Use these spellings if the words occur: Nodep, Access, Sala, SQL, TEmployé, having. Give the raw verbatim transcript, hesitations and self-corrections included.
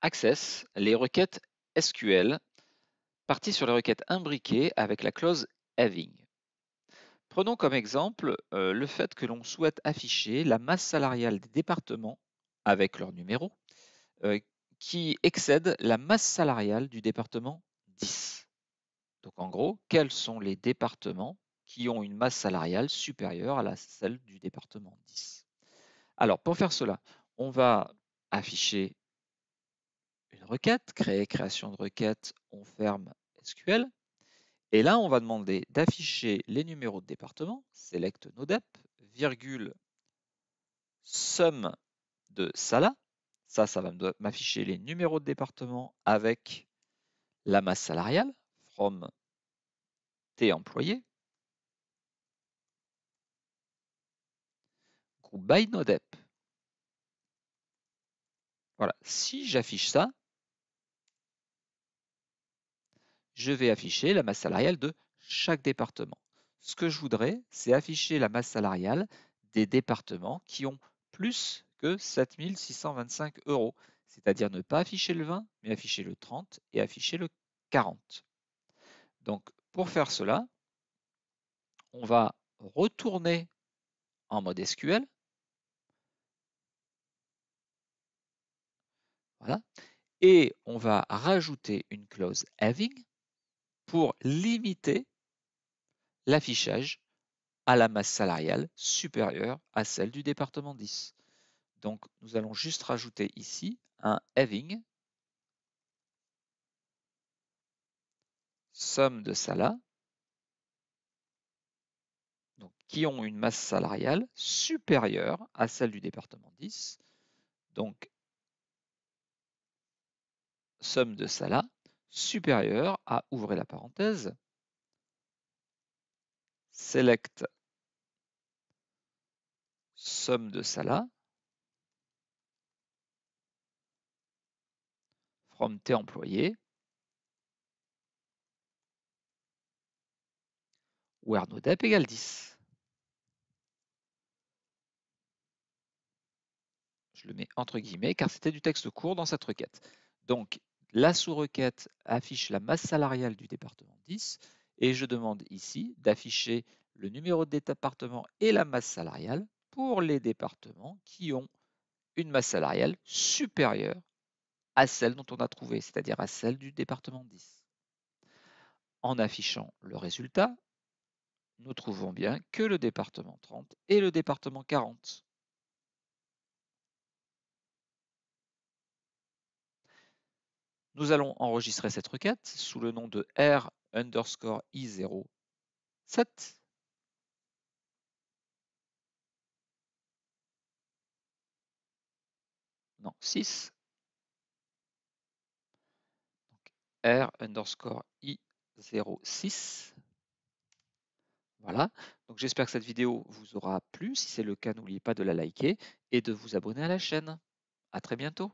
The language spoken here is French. Access, les requêtes S Q L, parties sur les requêtes imbriquées avec la clause having. Prenons comme exemple euh, le fait que l'on souhaite afficher la masse salariale des départements, avec leur numéro, euh, qui excède la masse salariale du département dix. Donc en gros, quels sont les départements qui ont une masse salariale supérieure à la celle du département dix? Alors pour faire cela, on va afficher une requête, créer création de requête, on ferme S Q L. Et là, on va demander d'afficher les numéros de département, select nodep, virgule, somme de Sala. Ça, ça va m'afficher les numéros de département avec la masse salariale, from TEmployé, group by nodep. Voilà, si j'affiche ça, je vais afficher la masse salariale de chaque département. Ce que je voudrais, c'est afficher la masse salariale des départements qui ont plus que sept mille six cent vingt-cinq euros, c'est-à-dire ne pas afficher le vingt, mais afficher le trente et afficher le quarante. Donc, pour faire cela, on va retourner en mode S Q L. Voilà. Et on va rajouter une clause having pour limiter l'affichage à la masse salariale supérieure à celle du département dix. Donc, nous allons juste rajouter ici un having, somme de Sala, donc qui ont une masse salariale supérieure à celle du département dix. Donc, somme de Sala supérieure à, ouvrez la parenthèse, select somme de Sala from TEmployé, where nodep égale dix. Je le mets entre guillemets car c'était du texte court dans cette requête. Donc, la sous-requête affiche la masse salariale du département dix et je demande ici d'afficher le numéro de département et la masse salariale pour les départements qui ont une masse salariale supérieure à celle dont on a trouvé, c'est-à-dire à celle du département dix. En affichant le résultat, nous trouvons bien que le département trente et le département quarante. Nous allons enregistrer cette requête sous le nom de R I zéro sept. Non, six. Donc, R I zéro six. Voilà. Donc j'espère que cette vidéo vous aura plu. Si c'est le cas, n'oubliez pas de la liker et de vous abonner à la chaîne. À très bientôt.